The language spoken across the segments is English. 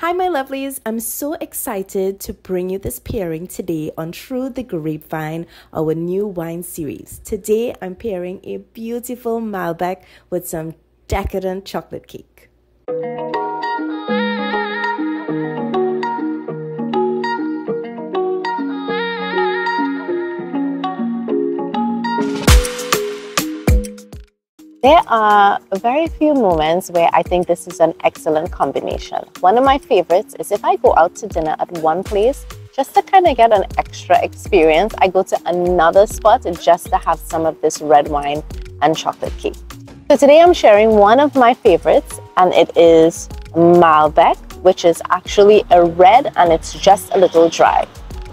Hi my lovelies, I'm so excited to bring you this pairing today on Through the Grapevine, our new wine series. Today I'm pairing a beautiful Malbec with some decadent chocolate cake. There are very few moments where I think this is an excellent combination. One of my favorites is if I go out to dinner at one place, just to kind of get an extra experience, I go to another spot just to have some of this red wine and chocolate cake. So today I'm sharing one of my favorites, and it is Malbec, which is actually a red and it's just a little dry.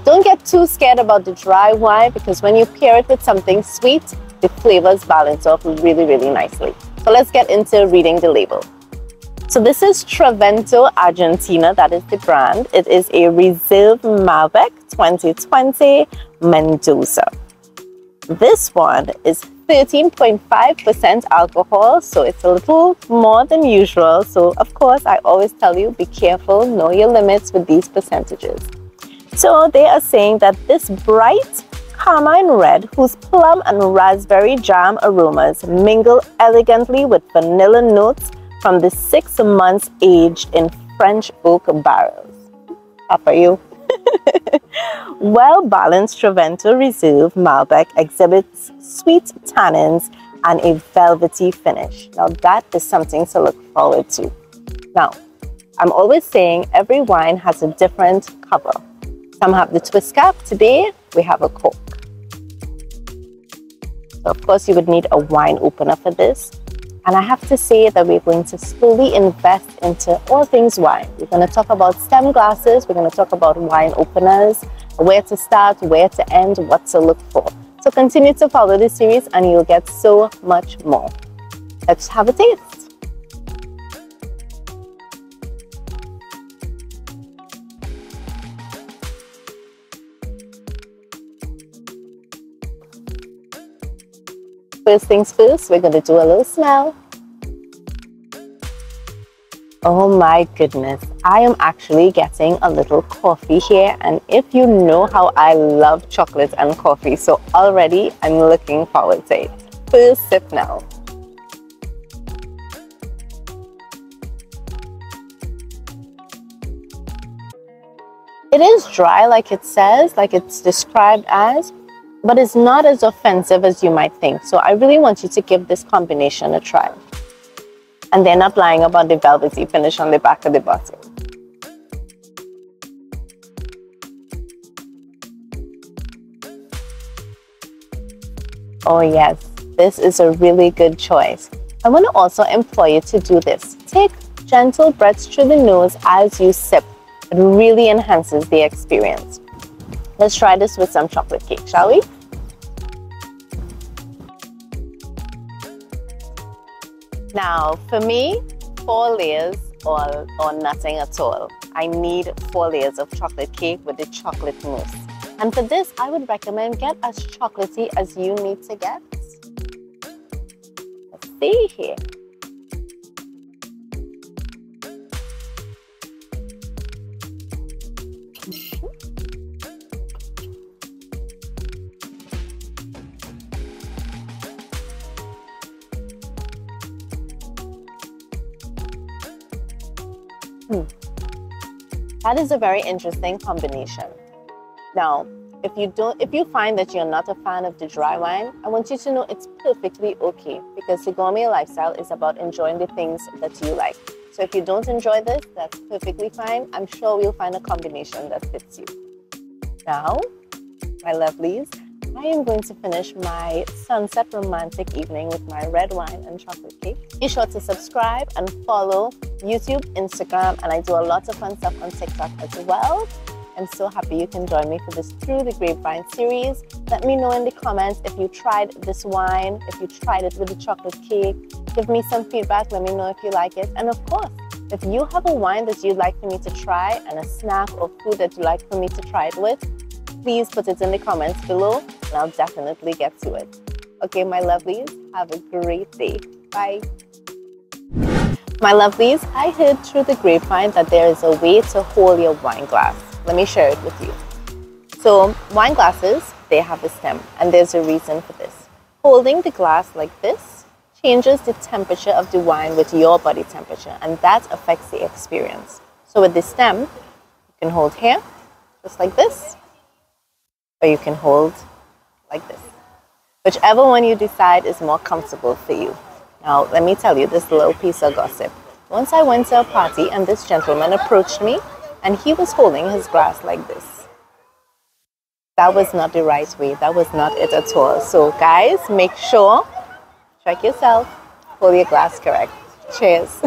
Don't get too scared about the dry wine because when you pair it with something sweet, the flavors balance off really, really nicely. So let's get into reading the label. So this is Trivento, Argentina. That is the brand. It is a Reserve Malbec 2020 Mendoza. This one is 13.5% alcohol, so it's a little more than usual. So of course, I always tell you, be careful, know your limits with these percentages. So they are saying that this bright Carmine red, whose plum and raspberry jam aromas mingle elegantly with vanilla notes from the 6 months aged in French oak barrels. Up are you? Well-balanced Trivento Reserve Malbec exhibits sweet tannins and a velvety finish. Now that is something to look forward to. Now, I'm always saying every wine has a different cover. Some have the twist cap. Today, we have a cork. So of course, you would need a wine opener for this. And I have to say that we're going to slowly invest into all things wine. We're going to talk about stem glasses. We're going to talk about wine openers, where to start, where to end, what to look for. So continue to follow this series and you'll get so much more. Let's have a taste. First things first, we're going to do a little smell. Oh my goodness, I am actually getting a little coffee here, and if you know how I love chocolate and coffee, so already I'm looking forward to it. First sip now. It is dry like it says, like it's described as, but it's not as offensive as you might think. So I really want you to give this combination a try. And they're not lying about the velvety finish on the back of the bottle. Oh yes, this is a really good choice. I want to also implore you to do this. Take gentle breaths through the nose as you sip. It really enhances the experience. Let's try this with some chocolate cake, shall we? Now, for me, 4 layers or nothing at all. I need 4 layers of chocolate cake with the chocolate mousse. And for this, I would recommend get as chocolatey as you need to get. Let's see here. That is a very interesting combination. Now, if you find that you're not a fan of the dry wine, I want you to know it's perfectly okay, because the gourmet lifestyle is about enjoying the things that you like. So if you don't enjoy this, that's perfectly fine. I'm sure we'll find a combination that fits you. Now, my lovelies, I am going to finish my sunset romantic evening with my red wine and chocolate cake. Be sure to subscribe and follow YouTube, Instagram, and I do a lot of fun stuff on TikTok as well. I'm so happy you can join me for this Through the Grapevine series. Let me know in the comments if you tried this wine, if you tried it with the chocolate cake. Give me some feedback, let me know if you like it. And of course, if you have a wine that you'd like for me to try and a snack or food that you'd like for me to try it with, please put it in the comments below and I'll definitely get to it. Okay, my lovelies, have a great day. Bye. My lovelies, I heard through the grapevine that there is a way to hold your wine glass. Let me share it with you. So wine glasses, they have a stem, and there's a reason for this. Holding the glass like this changes the temperature of the wine with your body temperature, and that affects the experience. So with the stem, you can hold here, just like this, or you can hold like this. Whichever one you decide is more comfortable for you. Now, let me tell you this little piece of gossip. Once I went to a party and this gentleman approached me and he was holding his glass like this. That was not the right way. That was not it at all. So guys, make sure, check yourself, hold your glass correct. Cheers.